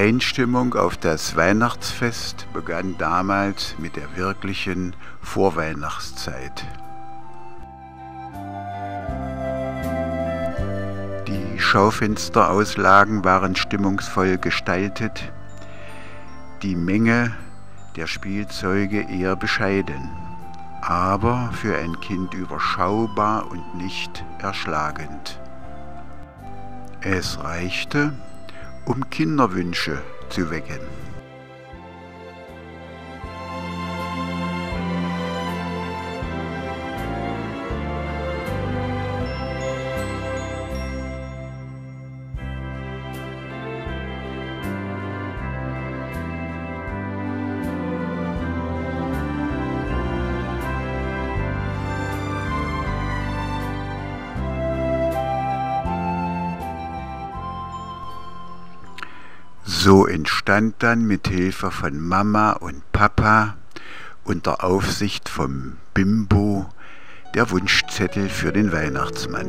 Einstimmung auf das Weihnachtsfest begann damals mit der wirklichen Vorweihnachtszeit. Die Schaufensterauslagen waren stimmungsvoll gestaltet, die Menge der Spielzeuge eher bescheiden, aber für ein Kind überschaubar und nicht erschlagend. Es reichte, um Kinderwünsche zu wecken. So entstand dann mit Hilfe von Mama und Papa unter Aufsicht vom Bimbo der Wunschzettel für den Weihnachtsmann.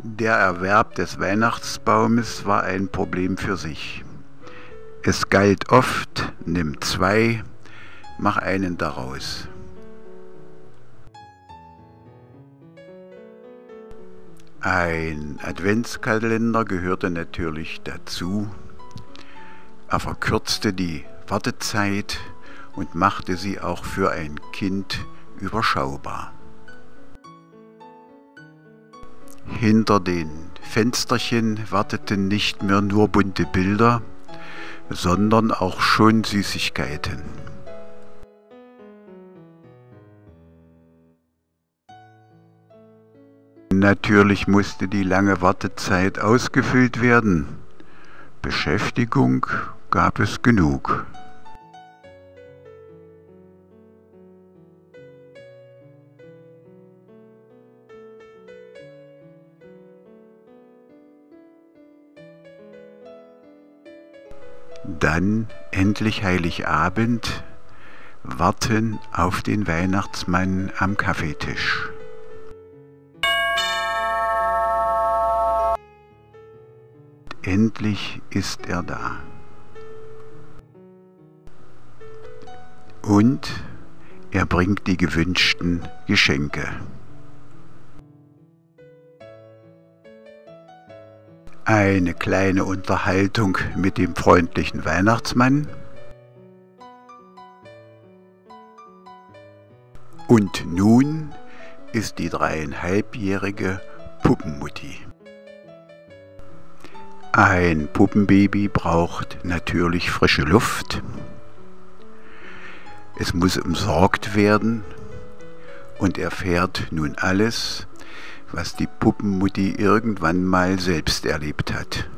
Der Erwerb des Weihnachtsbaumes war ein Problem für sich. Es galt oft, nimm zwei, mach einen daraus. Ein Adventskalender gehörte natürlich dazu. Er verkürzte die Wartezeit und machte sie auch für ein Kind überschaubar. Hinter den Fensterchen warteten nicht mehr nur bunte Bilder, sondern auch schon Süßigkeiten. Natürlich musste die lange Wartezeit ausgefüllt werden. Beschäftigung gab es genug. Dann endlich Heiligabend, warten auf den Weihnachtsmann am Kaffeetisch. Endlich ist er da. Und er bringt die gewünschten Geschenke. Eine kleine Unterhaltung mit dem freundlichen Weihnachtsmann und nun ist die 3,5-jährige Puppenmutti. Ein Puppenbaby braucht natürlich frische Luft, es muss umsorgt werden und erfährt nun alles, was die Puppenmutti irgendwann mal selbst erlebt hat.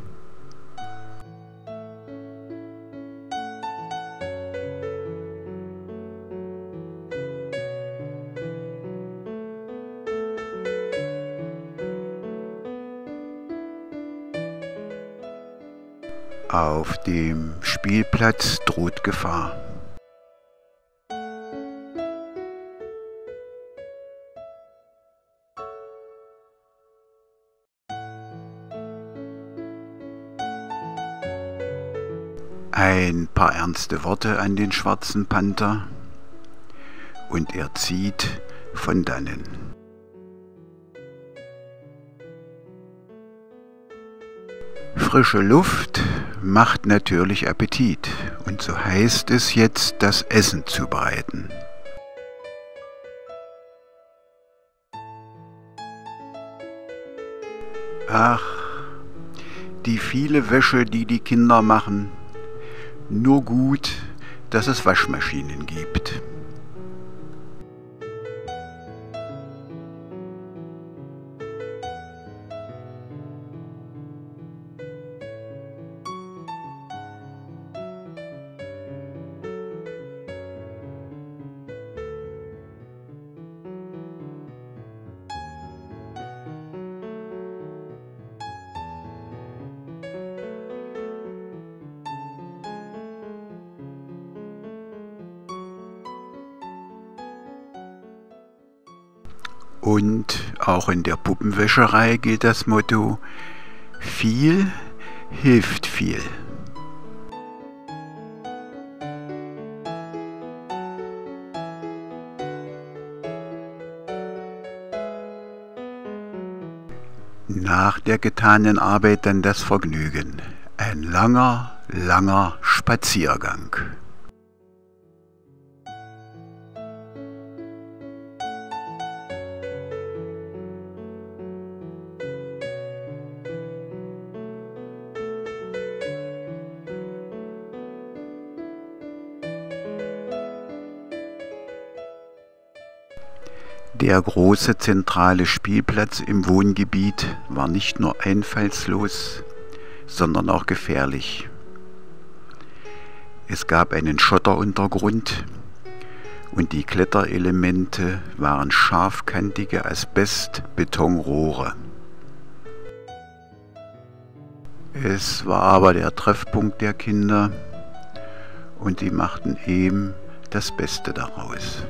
Auf dem Spielplatz droht Gefahr. Ein paar ernste Worte an den schwarzen Panther und er zieht von dannen. Frische Luft macht natürlich Appetit und so heißt es jetzt, das Essen zubereiten. Ach, die viele Wäsche, die die Kinder machen. Nur gut, dass es Waschmaschinen gibt. Und auch in der Puppenwäscherei gilt das Motto: viel hilft viel. Nach der getanen Arbeit dann das Vergnügen. Ein langer, langer Spaziergang. Der große zentrale Spielplatz im Wohngebiet war nicht nur einfallslos, sondern auch gefährlich. Es gab einen Schotteruntergrund und die Kletterelemente waren scharfkantige Asbestbetonrohre. Es war aber der Treffpunkt der Kinder und die machten eben das Beste daraus.